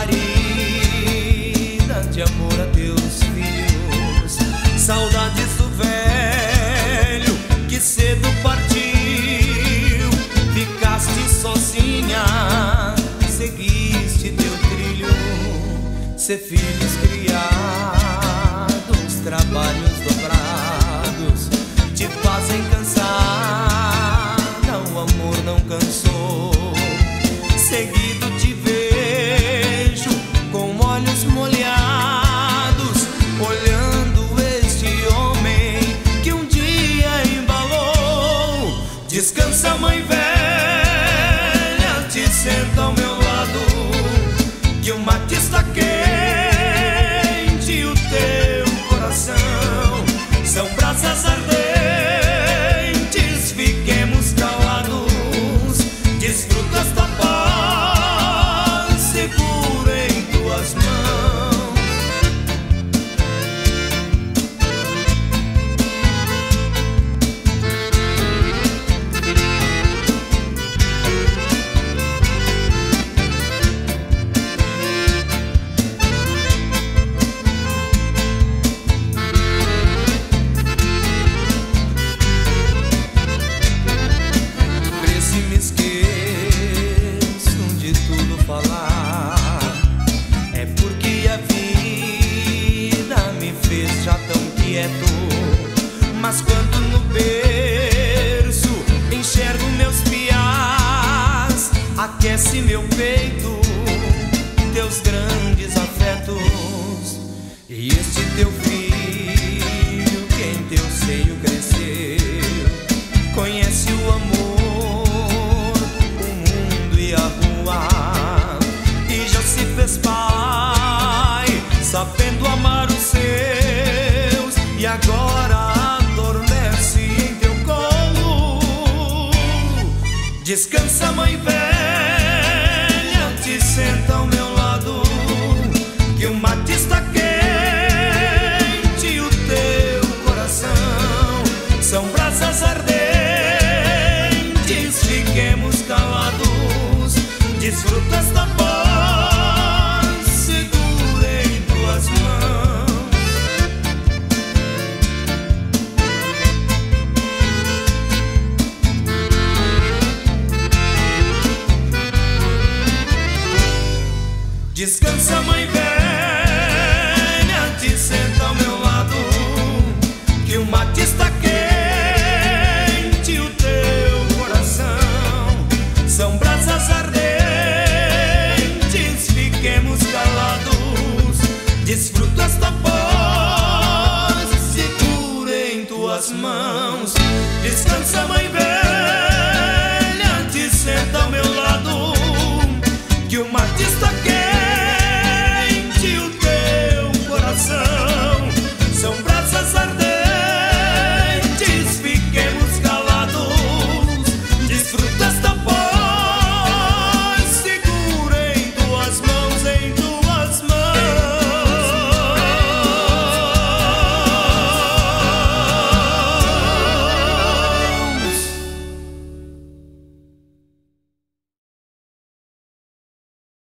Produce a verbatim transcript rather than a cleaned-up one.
Marina, de amor a teus filhos, saudades do velho que cedo partiu. Ficaste sozinha, seguiste teu trilho. Ser filhos criados, trabalhos dobrados te fazem cansar. Não, o amor não cansou. Seguido te vejo com olhos molhados, olhando este homem que um dia embalou. Descansa, mãe velha, te senta ao meu lado, que o mate está quente e o teu coração são brasas ardentes. Fiquemos calados, desfruta esta paz. Mas quando no berço enxergo meus piás, aquece meu peito teus grandes afetos. E este teu filho que em teu seio cresceu conhece o amor, o mundo e a rua, e já se fez pai, sabendo amar os seus. E agora descansa, mãe velha, te senta ao meu lado, que o mate está quente e o teu coração são brasas ardentes. Fiquemos calados, desfruta esta paz, segura em tuas mãos. Descansa, mãe velha.